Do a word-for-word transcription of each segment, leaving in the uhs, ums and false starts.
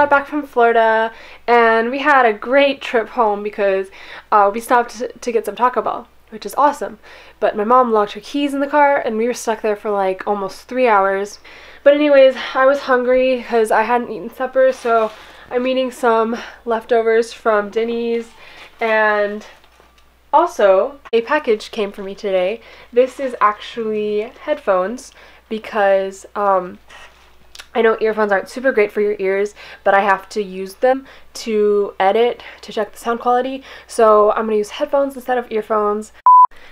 got back from Florida and we had a great trip home because uh, we stopped to get some Taco Bell, which is awesome. But my mom locked her keys in the car and we were stuck there for like almost three hours. But anyways, I was hungry because I hadn't eaten supper, so I'm eating some leftovers from Denny's. And also, a package came for me today. This is actually headphones because um, I know earphones aren't super great for your ears, but I have to use them to edit, to check the sound quality. So I'm going to use headphones instead of earphones.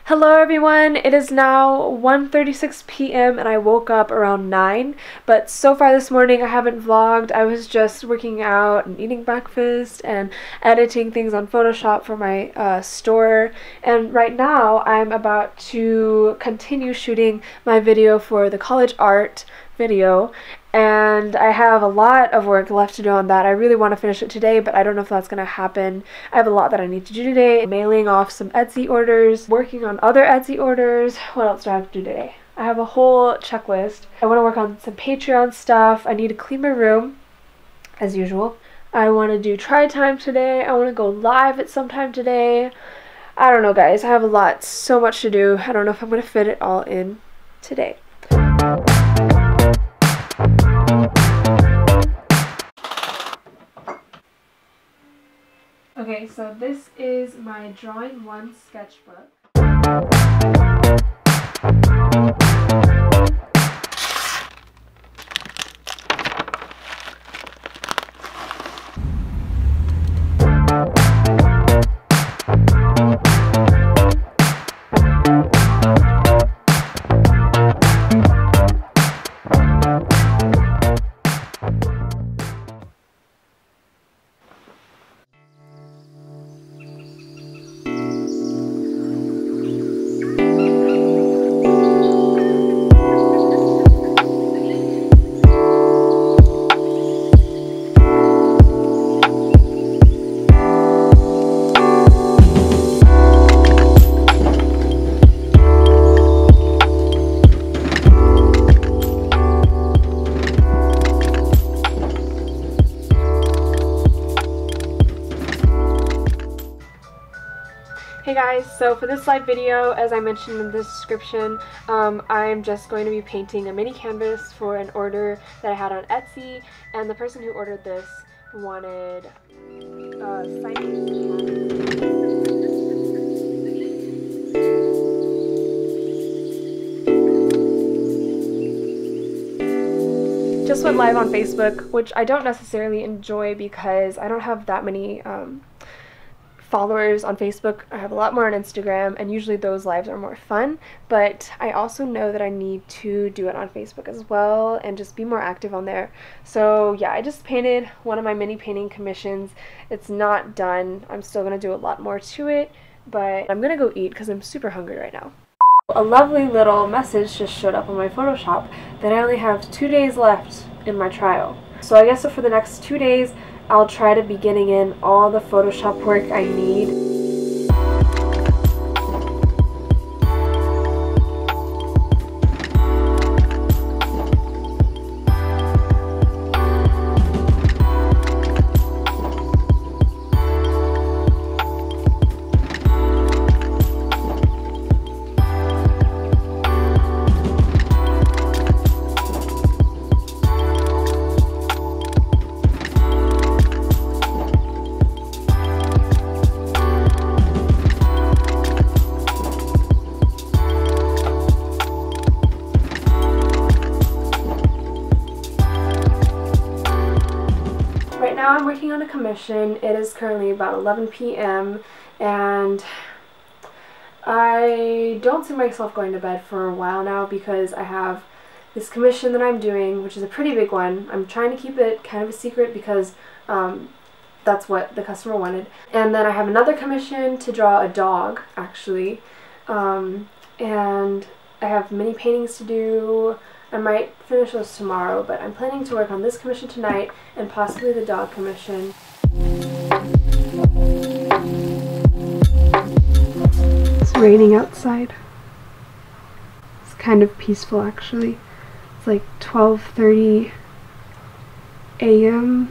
Hello everyone, it is now one thirty-six p m and I woke up around nine, but so far this morning I haven't vlogged. I was just working out and eating breakfast and editing things on Photoshop for my uh, store, and right now I'm about to continue shooting my video for the college art video, and I have a lot of work left to do on that. I really want to finish it today, but I don't know if that's going to happen. I have a lot that I need to do today. Mailing off some Etsy orders, working on other Etsy orders. What else do I have to do today? I have a whole checklist. I want to work on some Patreon stuff. I need to clean my room, as usual. I want to do try time today. I want to go live at some time today. I don't know, guys. I have a lot, so much to do. I don't know if I'm going to fit it all in today. Okay, so this is my Drawing One sketchbook. So for this live video, as I mentioned in the description, um, I'm just going to be painting a mini canvas for an order that I had on Etsy, and the person who ordered this wanted uh, Simon's. Just went live on Facebook, which I don't necessarily enjoy because I don't have that many um, followers on Facebook. I have a lot more on Instagram, and usually those lives are more fun, but I also know that I need to do it on Facebook as well and just be more active on there. So yeah, I just painted one of my mini painting commissions. It's not done. I'm still gonna do a lot more to it, but I'm gonna go eat because I'm super hungry right now. A lovely little message just showed up on my Photoshop that I only have two days left in my trial. So I guess for the next two days I'll try to be getting in all the Photoshop work I need. I'm working on a commission. It is currently about eleven p m and I don't see myself going to bed for a while now because I have this commission that I'm doing, which is a pretty big one. I'm trying to keep it kind of a secret because um, that's what the customer wanted. And then I have another commission to draw a dog, actually, um, and I have many paintings to do. I might finish those tomorrow, but I'm planning to work on this commission tonight and possibly the dog commission. It's raining outside. It's kind of peaceful actually. It's like twelve thirty a m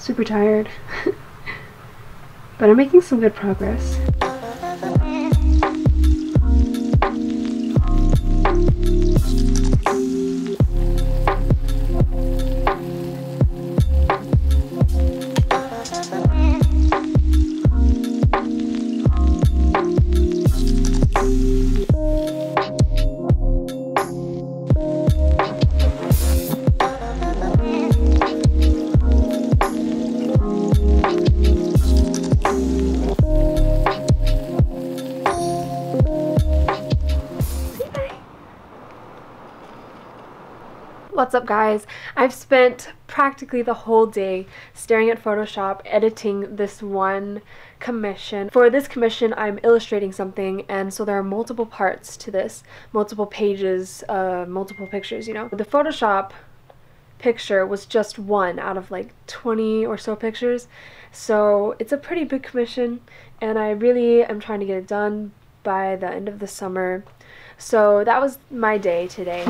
super tired, but I'm making some good progress. What's up, guys? I've spent practically the whole day staring at Photoshop editing this one commission. For this commission, I'm illustrating something, and so there are multiple parts to this, multiple pages, uh, multiple pictures, you know. The Photoshop picture was just one out of like twenty or so pictures, so it's a pretty big commission, and I really am trying to get it done by the end of the summer. So that was my day today.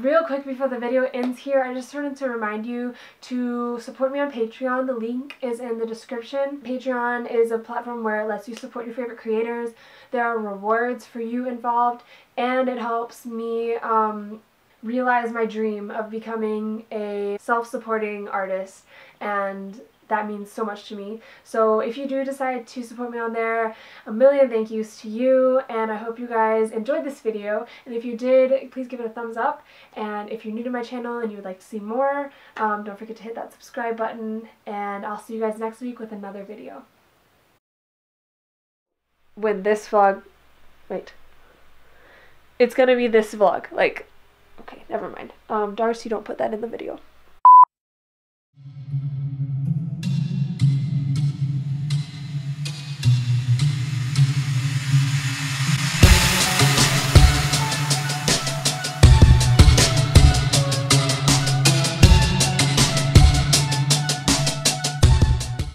Real quick before the video ends here, I just wanted to remind you to support me on Patreon. The link is in the description. Patreon is a platform where it lets you support your favorite creators. There are rewards for you involved, and it helps me um, realize my dream of becoming a self-supporting artist, and that means so much to me. So if you do decide to support me on there, a million thank yous to you, and I hope you guys enjoyed this video. And if you did, please give it a thumbs up. And if you're new to my channel and you would like to see more, um, don't forget to hit that subscribe button, and I'll see you guys next week with another video. When this vlog... wait. It's gonna be this vlog. Like, okay, never mind. Um, Darcy, don't put that in the video.